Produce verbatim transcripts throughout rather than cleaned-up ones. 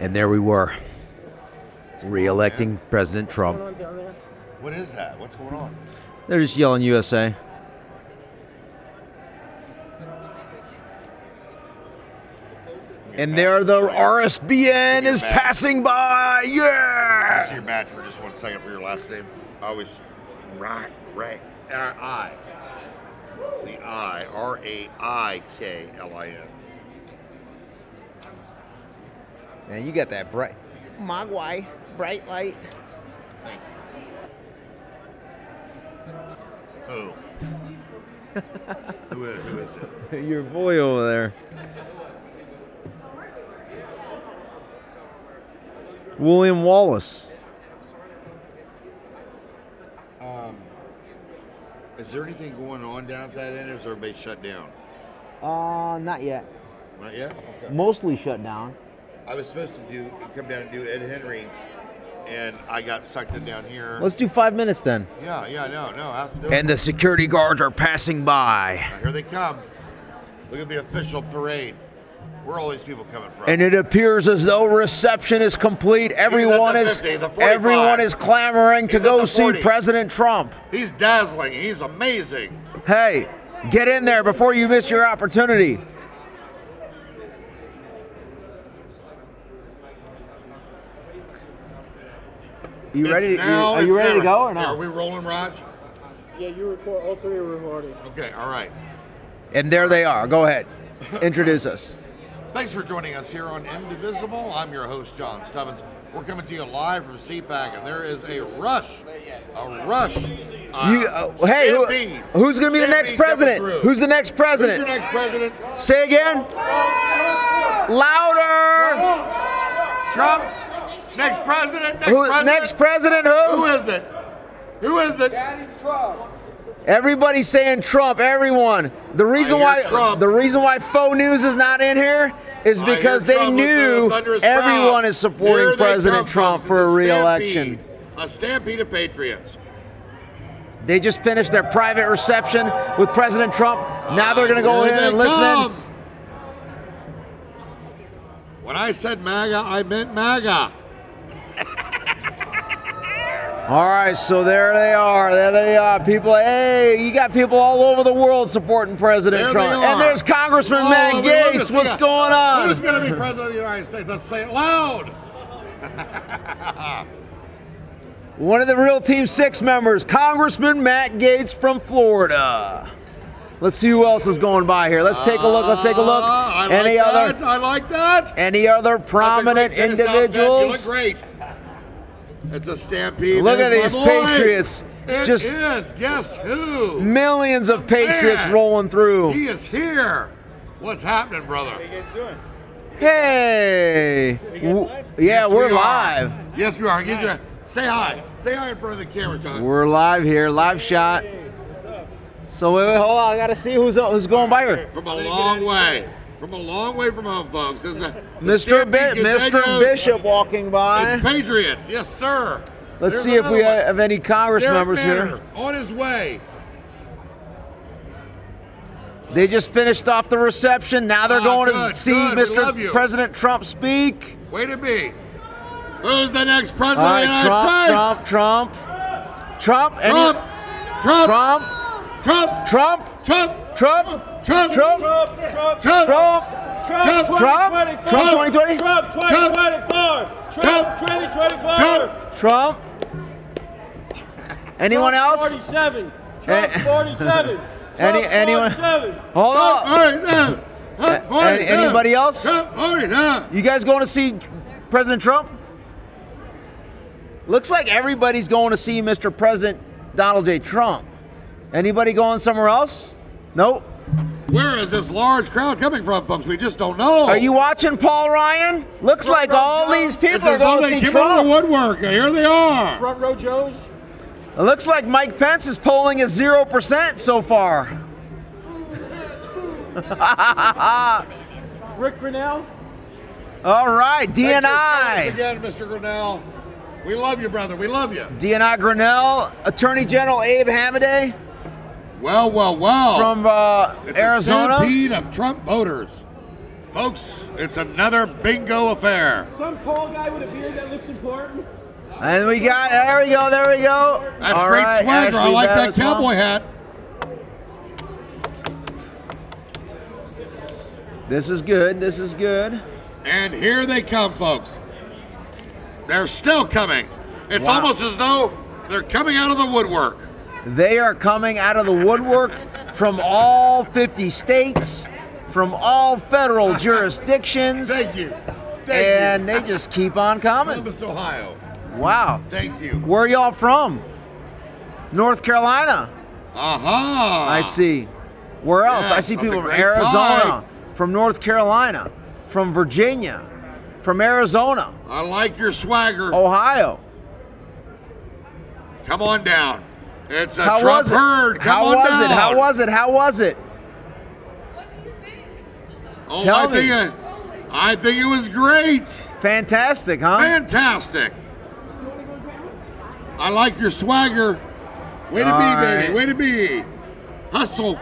And there we were, re-electing President Trump. What is that? What's going on? They're just yelling U S A. And there the R S B N is passing by. Yeah! This is your match for just one second for your last name. I always, right, right, I. It's the I, R A I K L I N. Man, you got that bright. Mogwai, bright light. Thank you. Who? who, is, who is it? Your boy over there. William Wallace. Um, is there anything going on down at that end, or is everybody shut down? Uh, not yet. Not yet? Okay. Mostly shut down. I was supposed to do come down and do Ed Henry, and I got sucked in down here. Let's do five minutes then. Yeah, yeah, no, no. That's dope. And the security guards are passing by. Now, here they come. Look at the official parade. Where are all these people coming from? And it appears as though reception is complete. Everyone is fifty, everyone is clamoring to go see President Trump. He's dazzling. He's amazing. Hey, get in there before you miss your opportunity. You ready? You, are you ready never. to go or not? Are we rolling, Raj? Yeah, you record. All three are recording. Okay, all right. And there they are. Go ahead. Introduce us. Thanks for joining us here on Indivisible. I'm your host, John Stubbins. We're coming to you live from C PAC, and there is a rush, a rush. Uh, you, uh, hey, who, who's going to be the next president? Who's the next president? Who's your next president? Say again. Louder. Trump. Next president. Next who, president. Next president. Who? Who is it? Who is it? Daddy Trump. Everybody's saying Trump. Everyone. The reason why Trump. the reason why faux news is not in here is because they Trump knew everyone is supporting President Trump for a, a re-election. A stampede of patriots. They just finished their private reception with President Trump. Now uh, they're going to go in they and listen. Come. When I said MAGA, I meant MAGA. All right, so there they are. There they are. People, hey, you got people all over the world supporting President there Trump. And there's Congressman oh, Matt Gaetz. What's going on? Who's going to be President of the United States? Let's say it loud. One of the Real Team Six members, Congressman Matt Gaetz from Florida. Let's see who else is going by here. Let's take a look. Let's take a look. Uh, I any like other? That. I like that. Any other prominent individuals? You look great. It's a stampede. Look at these patriots. It just is. Guess who? Millions of patriots rolling through. He is here. What's happening, brother? How are you guys doing? Hey. Are you guys live? Yeah, we're live. Yes, we are. Say hi. Say hi in front of the camera, John. We're live here. Live shot. What's up? So wait, wait, hold on. I gotta see who's who's going by here. From a long way. From a long way from home, folks. This is a, Mister Bi Mister Bishop walking by. It's patriots, yes, sir. Let's There's see if we one. have any Congress Derek members Banner here. On his way. They just finished off the reception. Now they're oh, going good, to see good. Mister President Trump speak. Way to be. Who's the next president right, of the United Trump, States? Trump. Trump. Trump. Trump. Trump. Trump. Trump. Trump. Trump. Trump. Trump, Trump, Trump, Trump, Trump, Trump, Trump, Trump, Trump, twenty twenty, Trump, twenty twenty-four, Trump, twenty twenty-four, Trump, Trump. Anyone else? forty-seven, Trump, forty-seven. Any, anyone? Hold on. Anybody else? You guys going to see President Trump? Looks like everybody's going to see Mister President Donald J. Trump. Anybody going somewhere else? Nope. Where is this large crowd coming from, folks? We just don't know. Are you watching Paul Ryan? Looks front like all Joe. These people it's are going to see Trump. The woodwork. Here they are. Front row Joes. It looks like Mike Pence is polling at zero percent so far. Rick Grenell. All right, D N I. Thanks again, Mister Grenell. We love you, brother. We love you. D N I Grenell, Attorney General Abe Hamadeh. Well, well, well. From uh, it's Arizona. It's a stampede of Trump voters. Folks, it's another bingo affair. Some tall guy with a beard that looks important. And we got, there we go, there we go. That's all great right, swagger. Ashley I like that cowboy well. hat. This is good, this is good. And here they come, folks. They're still coming. It's wow. almost as though they're coming out of the woodwork. They are coming out of the woodwork from all fifty states, from all federal jurisdictions. Thank you. Thank and you. They just keep on coming. Columbus, Ohio. Wow. Thank you. Where y'all from? North Carolina. Uh-huh. I see. Where else? Yeah, I see people from Arizona, time. from North Carolina, from Virginia, from Arizona. I like your swagger. Ohio. Come on down. It's a How Trump was it? herd. Come How on was down. it? How was it? How was it? What do you think? Oh, Tell I me. Think it, I think it was great. Fantastic, huh? Fantastic. I like your swagger. Way to All be, right. baby. Way to be. Hustle.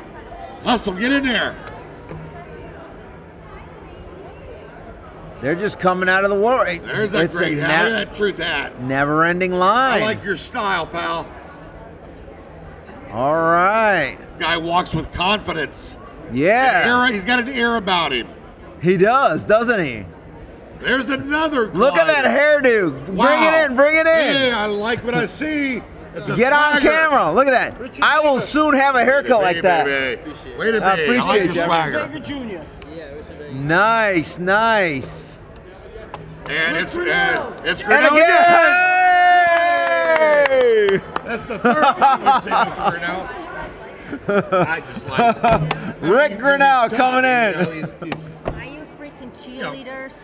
Hustle. Get in there. They're just coming out of the war. There's a it's great a hat. That truth hat. Never-ending line. I like your style, pal. All right. Guy walks with confidence. Yeah. Era, he's got an air about him. He does, doesn't he? There's another guy. Look at that hairdo. Wow. Bring it in, bring it in. Yeah, I like what I see. It's a Get swagger. on camera. Look at that. Richard I will Davis. soon have a haircut like that. Wait a minute. I appreciate it, Junior. Nice, nice. And it's Grenell. And it's Grenell again. That's the third time we've seen Mister Grenell. I just like it. Rick Grenell coming in. Are you freaking cheerleaders?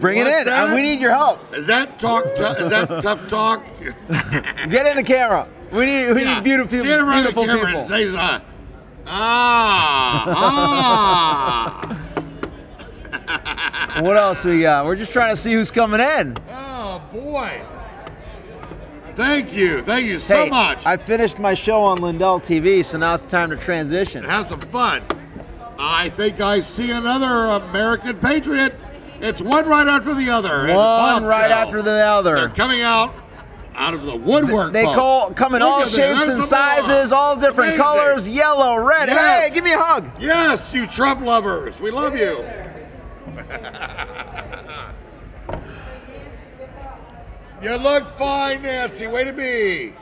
Bring What's it in. I, we need your help. Is that talk? Is that tough talk? Get in the camera. We need. We yeah. need beautiful, Stand around beautiful the camera people. And say, uh, ah, ah. What else we got? We're just trying to see who's coming in. Oh boy. Thank you. Thank you so hey, much. I finished my show on Lindell T V, so now it's time to transition. Have some fun. I think I see another American Patriot. It's one right after the other. One right cell. after the other. They're coming out out of the woodwork. They folks. call come in Look all shapes and sizes, more. all different Amazing. colors, yellow, red. Yes. Hey, give me a hug. Yes, you Trump lovers. We love you. You look fine, Nancy. Way to be.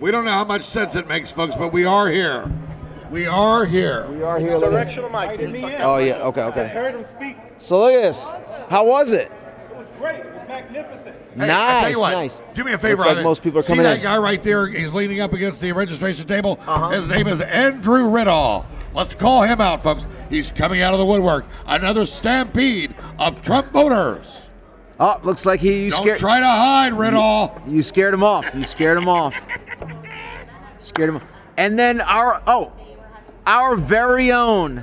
We don't know how much sense it makes, folks, but we are here. We are here. We are here. It's directional mic. Oh, yeah. Okay, okay. I heard him speak. So look at this. How was it? It was great. It was magnificent. Hey, nice, I tell you what, nice. Do me a favor. Looks like most people are coming See that in. guy right there? He's leaning up against the registration table. Uh-huh. His name is Andrew Raiklin. Let's call him out, folks. He's coming out of the woodwork. Another stampede of Trump voters. Oh, looks like he. You Don't scared, try to hide, Raiklin. You, you scared him off. You scared him off. Scared him. off. And then our oh, our very own,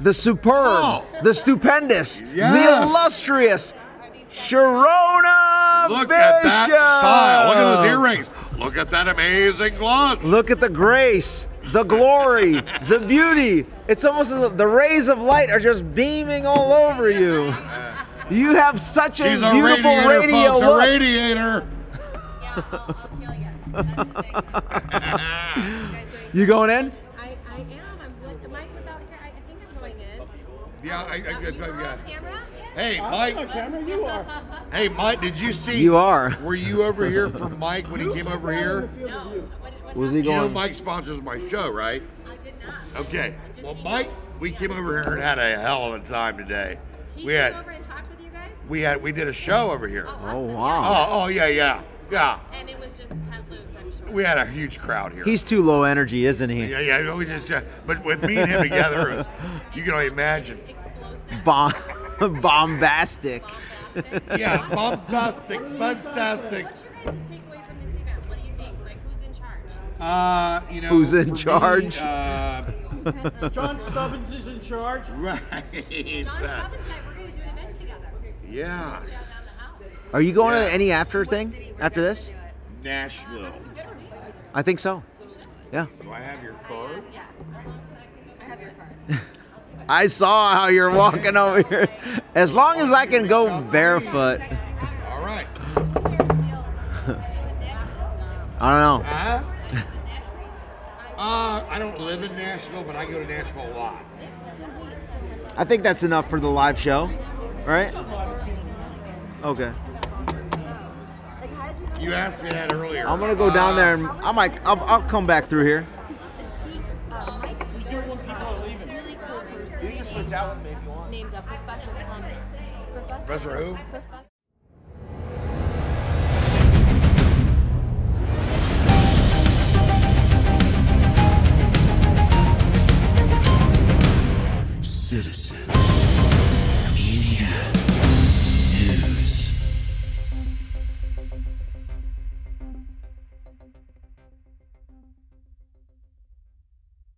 the superb, oh. the stupendous, yes. the illustrious. Sharona Bishop. Look at that style. Look at those earrings. Look at that amazing gloss. Look at the grace, the glory, the beauty. It's almost as if the rays of light are just beaming all over you. You have such a She's beautiful a radiator, radio folks, look. A radiator. Yeah, I'll, I'll kill you. That's the thing. You going in? I, I am. I'm good. The mic was out here. I, I think I'm going in. Yeah, I, I, I, I, yeah. Hey, Mike. On camera, you are. Hey, Mike, did you see? You are. Were you over here for Mike when he came over here? No. What, what was he going? You know Mike sponsors my show, right? I did not. Okay. Well, Mike, we came over here and had a hell of a time today. He we came had, over and talked with you guys? We had we did a show over here. Oh, awesome. oh wow. Oh, oh yeah, yeah. Yeah. And it was just kind of loose, I'm sure. We had a huge crowd here. He's too low energy, isn't he? Yeah, yeah. We just, uh, but with me and him together, it was, you can only imagine. Explosive. Bomb. Bombastic. Bombastic. Yeah, bombastic, fantastic. What's your guys' takeaway from this event? What do you think? Like, who's in charge? Uh, you know, who's in charge? Me, uh, John Stubbins is in charge. Right. John Stubbins and I, we're going to do an event together. Yeah. Are you going yeah. to any after what thing after this? Nashville. I think so. Yeah. Do I have your card? Yes. I have your card. I saw how you're walking over here. As long as I can go barefoot. All right. I don't know. Uh, uh, I don't live in Nashville, but I go to Nashville a lot. I think that's enough for the live show, right? Okay. You asked me that earlier. I'm gonna go uh, down there and I'm like, I'll, I'll come back through here. Named a Professor Clemens. Professor who?